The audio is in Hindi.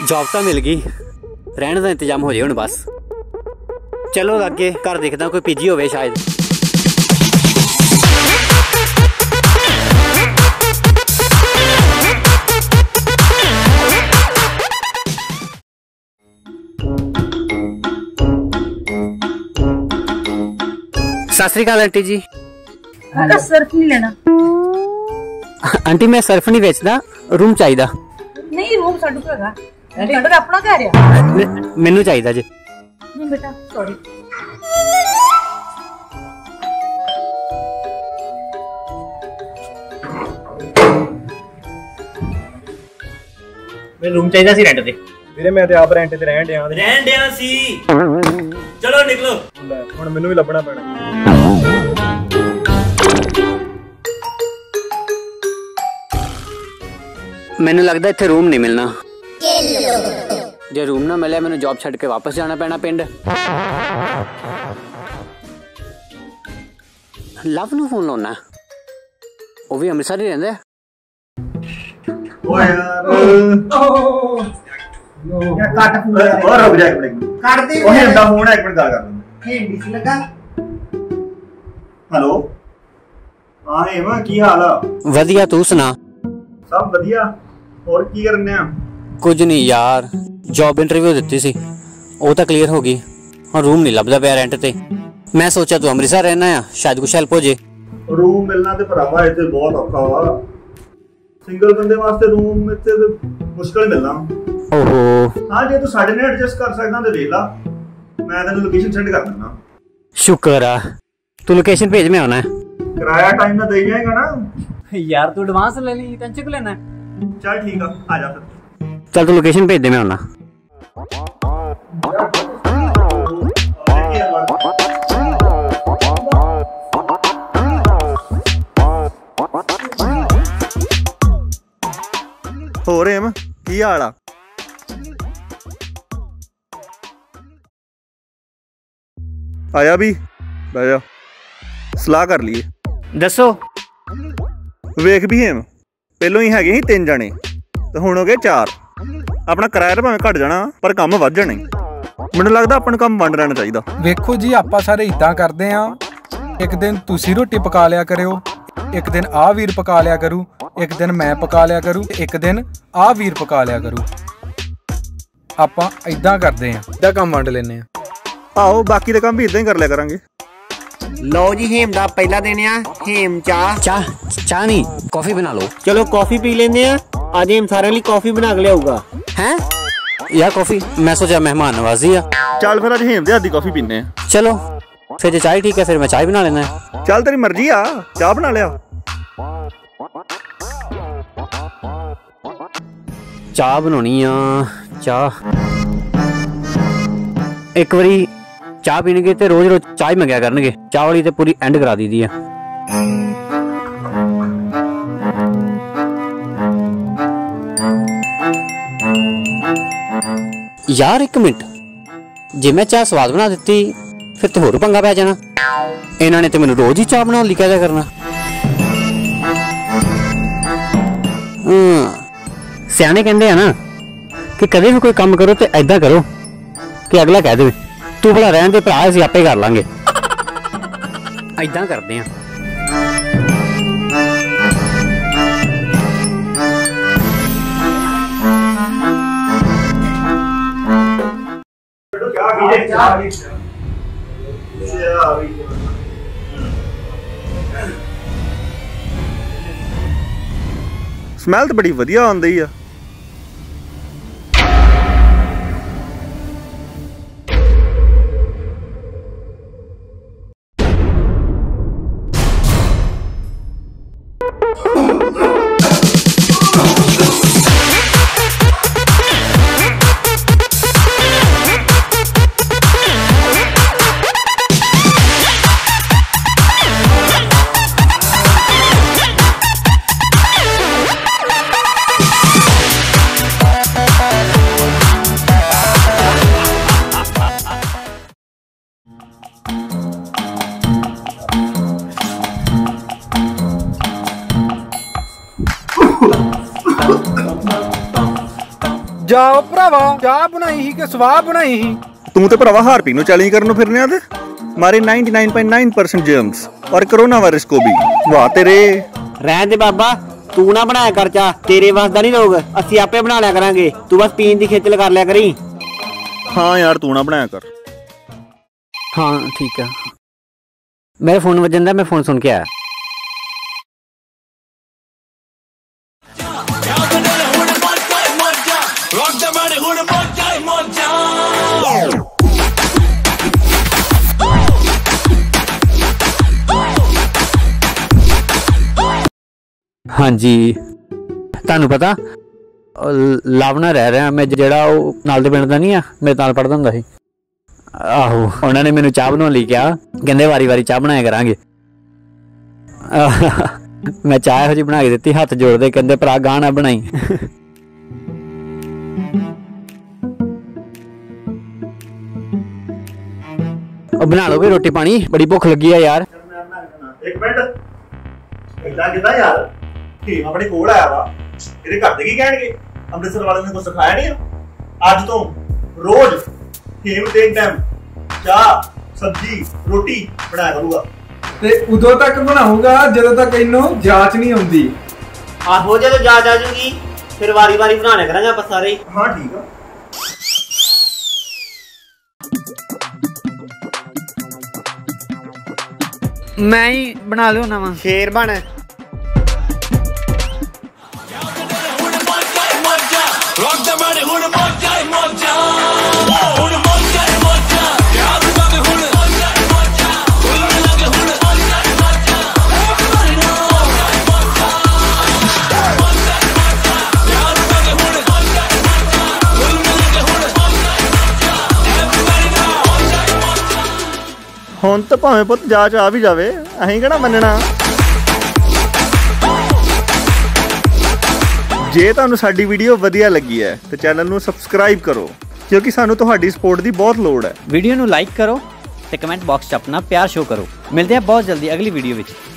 जॉब तो मिल गई, रहने का इंतजाम हो जाए हूँ बस। चलो अगे घर देखदा कोई पीजी होवे शायद। सत श्री अकाल आंटी जी। सर्फ नहीं लेना आंटी, मैं सर्फ नहीं बेचना, रूम चाहिए। नहीं रूम साडू का हैगा, साडा तो अपना घर है, मेनू चाहिए जी। नहीं बेटा सॉरी। मैं रूम चाहिए सी रेंट दे ਵੀਰੇ, मैं तो आप रेंट ते रहन दिया सी। चलो निकलो, हुण मैनू भी लभना पैना। मैनू लगदा इत्थे रूम नहीं मिलना, जे रूम ना मिले मैनू जॉब छड्ड के वापस जाना पैना पिंड। लव नू फोन लाउणा, वो भी अमृतसर ही रहिंदा। नो या काट फोन और रुक जा एक मिनट, काट दे। ओए अंदा फोन है, एक मिनट गल कर लूं। हे डिस लगा। हेलो हां हेमा, की हाल है? वधिया, तू सुना? सब वधिया। और की करने आ? कुछ नहीं यार, जॉब इंटरव्यू ਦਿੱਤੀ ਸੀ, ਉਹ ਤਾਂ ਕਲੀਅਰ ਹੋ ਗਈ। ਹੁਣ ਰੂਮ ਨਹੀਂ ਲੱਭਦਾ ਪਿਆ ਰੈਂਟ ਤੇ। ਮੈਂ ਸੋਚਿਆ ਤੂੰ ਅੰਮ੍ਰਿਤਸਰ ਰਹਿਣਾ ਆ, ਸ਼ਾਇਦ ਕੁਛ ਹੈਲਪ ਹੋ ਜੇ। ਰੂਮ ਮਿਲਣਾ ਤੇ ਭਰਾਵਾ ਇੱਥੇ ਬਹੁਤ ਔਖਾ ਵਾ, ਸਿੰਗਲ ਬੰਦੇ ਵਾਸਤੇ ਰੂਮ ਇੱਥੇ ਮੁਸ਼ਕਲ ਮਿਲਣਾ। ਹੋਰ ਏਮ ਕੀ ਹਾਲ ਆ? आया भी आया, सलाह कर लिए। दसो वेख भी है, पहलों ही है 3 जने तो हुण हो गए 4। अपना किराया तो भावें घट जाना पर काम वध जाने। मैनूं लगदा अपन काम वंड रहना चाहिदा। वेखो जी आपां सारे इदां करदे आं, एक दिन तुसीं रोटी पका लिया करिओ, एक दिन आ वीर पका लिया करूँ, एक दिन मैं पका लिया करूँ, एक दिन आ वीर पका लिया करूँ। आपां इदां करदे आं, इदां काम वंड लैंदे आं। आओ बाकी का काम भी इदा ही कर लिया करांगे। लो जी हेम दा पहला दिन आ, हेम चाह चाह चाह नहीं कॉफी बना लो। चलो कॉफी पी लेने हैं, आज हेम सारे लिए कॉफी बना के लियाऊगा। हैं यार कॉफी, मैं सोचा मेहमान नवाजी है। चल फिर आज हेम दे आधी कॉफी पीने हैं। चलो फिर जो चाय ठीक है, फिर मैं चाय बना लेना है। चल तेरी मर्जी आ, चाह बना लिया। चाह बनानी आ, चाह एक बारी चाह पीने ते रोज रोज चाय मंगया करनगे। चाह वाली ते पूरी एंड करा दी है। यार एक मिनट, जे मैं चाह स्वाद बना दिती फिर तो होर पंगा पै जाना। इन्हां ने तो मैनूं रोज ही चाह बना लिखा जा करना। सियाने कहंदे आ ना कि कदे भी कोई काम करो तो ऐदां करो कि अगला कह दे तू भला रहन दे भरा, असीं आपे कर लांगे। ऐदां करदे आं। ਸਮੈਲ ਤਾਂ ਬੜੀ ਵਧੀਆ ਆਉਂਦੀ ਆ। जाओ भरावा, चाह बनाई ही के सवाह बनाई ही। तू तो भरावा हार पीनो चैलेंज करनो फिरने आदे मारे 99.9% जर्म्स और कोरोना वायरस को भी। वाह तेरे रहन दे बाबा, तू ना बनाया कर चा, तेरे वास दा नहीं लोग, असी आपे बना लिया करांगे, तू बस पीन दी खेचल कर लिया करी। हाँ यार तू ना बनाया कर। हाँ ठीक है, मेरा फोन वजन दा, मैं फोन सुन के आया। हाँ जी, तुहानू पता लावना रह रहा मैं, जेड़ा नाल दे पिंड दा नहीं आ, मेरे नाल पढ़दा हुंदा सी। आहो, उन्होंने मैनू चाह बनाने लई कहा, कहंदे वारी वारी चाह बनाया करांगे। मैं चाह इहो जी बना के दित्ती, हत्थ जोड़दे कहंदे भरा गाह ना बनाई। बना लो भाई रोटी पानी, बड़ी भुख लगी है यार। एक मिनट, इदा किदा यार टीम अपने कोल आया वा, तेरे घर दे की कहणगे, अमृतसर वाले ने कुछ सिखाया नहीं। अज तो रोज टीम तीन टाइम चाह सब्जी रोटी बनाया करूंगा, ते उदों तक बनाऊंगा जदों तक इन्नो जांच नहीं आउंदी। आहो जदों जांच आ जूगी फिर वारी वारी बनाने करांगे आप सारे। हां ठीक है। मैं ही बना लियो ना, शेर बने हम तो भावे पुत जाच आ भी जाए, अहीं कहना मनना। जे तुहानू साडी वीडियो वधिया लगी है तो चैनल नू सबसक्राइब करो, क्योंकि सानू तुहाडी सपोर्ट की बहुत लोड़ है। वीडियो नू लाइक करो ते कमेंट बॉक्स च अपना प्यार शो करो। मिलते हैं बहुत जल्दी अगली वीडियो विच।